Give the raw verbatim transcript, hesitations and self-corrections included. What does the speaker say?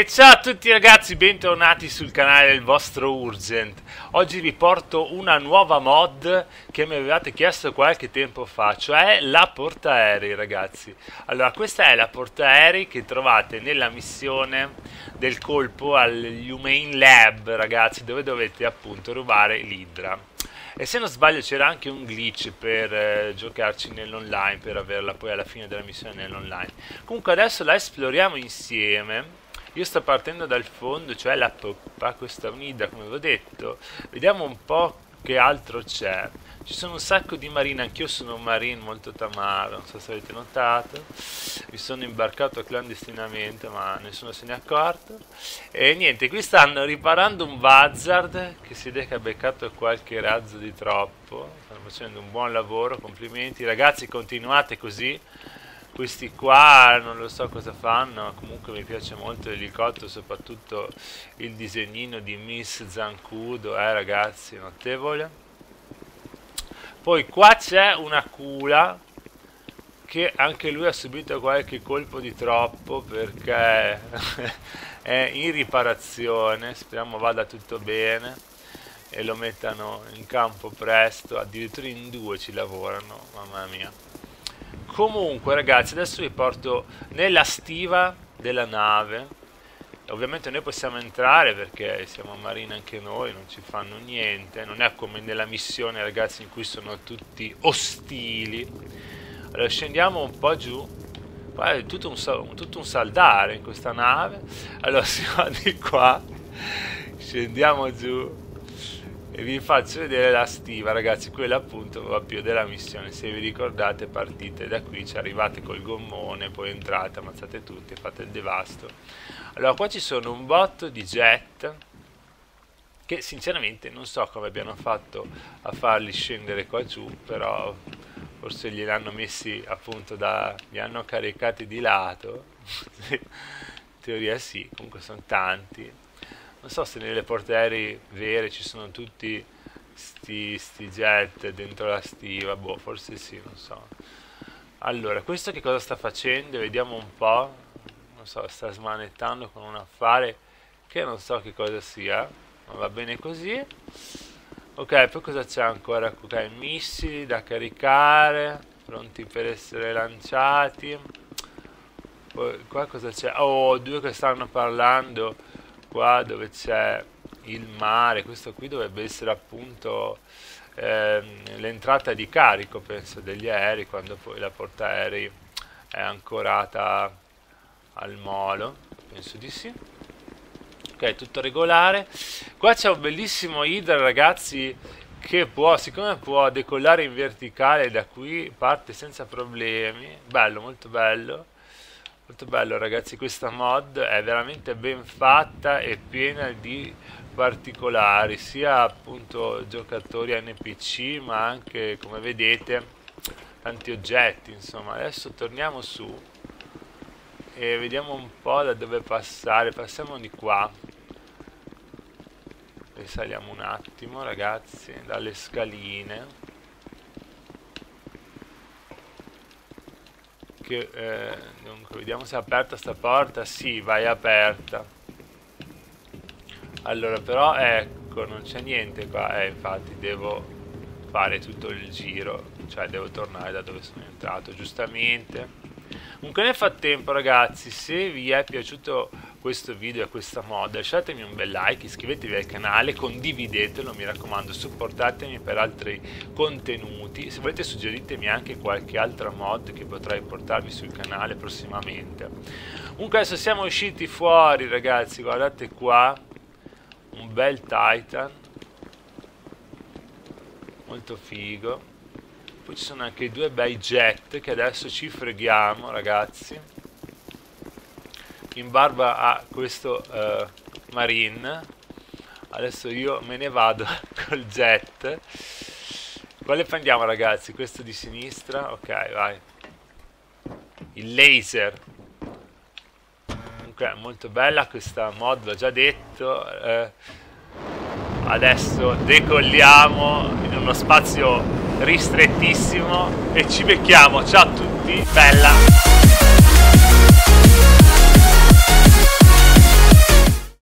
E ciao a tutti ragazzi, bentornati sul canale del vostro Urgent. Oggi vi porto una nuova mod che mi avevate chiesto qualche tempo fa, cioè la portaerei ragazzi. Allora, questa è la portaerei che trovate nella missione del colpo al Humane Lab ragazzi, dove dovete appunto rubare l'Hydra. E se non sbaglio c'era anche un glitch per eh, giocarci nell'online, per averla poi alla fine della missione nell'online. Comunque adesso la esploriamo insieme. Io sto partendo dal fondo, cioè la poppa, questa unida come vi ho detto. Vediamo un po' che altro c'è. Ci sono un sacco di marine, anch'io sono un marine molto tamaro, non so se avete notato. Mi sono imbarcato clandestinamente ma nessuno se ne è accorto. E niente, qui stanno riparando un Buzzard che si vede che ha beccato qualche razzo di troppo. Stanno facendo un buon lavoro, complimenti ragazzi, continuate così. Questi qua non lo so cosa fanno, comunque mi piace molto l'elicottero, soprattutto il disegnino di Miss Zancudo, eh ragazzi, notevole. Poi qua c'è una cula che anche lui ha subito qualche colpo di troppo perché è in riparazione, speriamo vada tutto bene e lo mettano in campo presto, addirittura in due ci lavorano, mamma mia. Comunque ragazzi, adesso vi porto nella stiva della nave. Ovviamente noi possiamo entrare perché siamo marine anche noi, non ci fanno niente. Non è come nella missione ragazzi in cui sono tutti ostili. Allora scendiamo un po' giù. Qua è tutto un, tutto un saldare in questa nave. Allora si va di qua, scendiamo giù e vi faccio vedere la stiva ragazzi, quella appunto proprio della missione. Se vi ricordate, partite da qui, ci arrivate col gommone, poi entrate, ammazzate tutti, fate il devasto. Allora qua ci sono un botto di jet che sinceramente non so come abbiano fatto a farli scendere qua giù, però forse gliel'hanno messi appunto da... li hanno caricati di lato in teoria sì, comunque sono tanti. Non so se nelle portaerei vere ci sono tutti sti, sti jet dentro la stiva, boh, forse sì, non so. Allora, questo che cosa sta facendo? Vediamo un po'. Non so, sta smanettando con un affare che non so che cosa sia, ma va bene così. Ok, poi cosa c'è ancora? Ok, missili da caricare, pronti per essere lanciati. Poi qua cosa c'è? Oh, due che stanno parlando. Qua dove c'è il mare, questo qui dovrebbe essere appunto ehm, l'entrata di carico, penso, degli aerei, quando poi la portaerei è ancorata al molo, penso di sì. Ok, tutto regolare. Qua c'è un bellissimo Hydra ragazzi che può, siccome può decollare in verticale da qui, parte senza problemi, bello, molto bello. Molto bello ragazzi, questa mod è veramente ben fatta e piena di particolari, sia appunto giocatori N P C ma anche, come vedete, tanti oggetti, insomma. Adesso torniamo su e vediamo un po' da dove passare, passiamo di qua e saliamo un attimo ragazzi dalle scaline. Che, eh, dunque, vediamo se è aperta sta porta. Sì, vai aperta. Allora, però, ecco, non c'è niente qua. Eh, infatti, devo fare tutto il giro, cioè devo tornare da dove sono entrato, giustamente. Comunque, nel frattempo, ragazzi, se vi è piaciuto questo video e questa mod, lasciatemi un bel like, iscrivetevi al canale, condividetelo, mi raccomando, supportatemi per altri contenuti. Se volete suggeritemi anche qualche altra mod che potrei portarvi sul canale prossimamente. Comunque adesso siamo usciti fuori ragazzi, guardate qua, un bel Titan, molto figo. Poi ci sono anche due bei jet che adesso ci freghiamo ragazzi, in barba a questo uh, marine. Adesso io me ne vado col jet. Quale prendiamo ragazzi? Questo di sinistra? Ok, vai, il laser. Comunque molto bella questa mod, l'ho già detto. eh, adesso decolliamo in uno spazio ristrettissimo e ci becchiamo. Ciao a tutti, bella.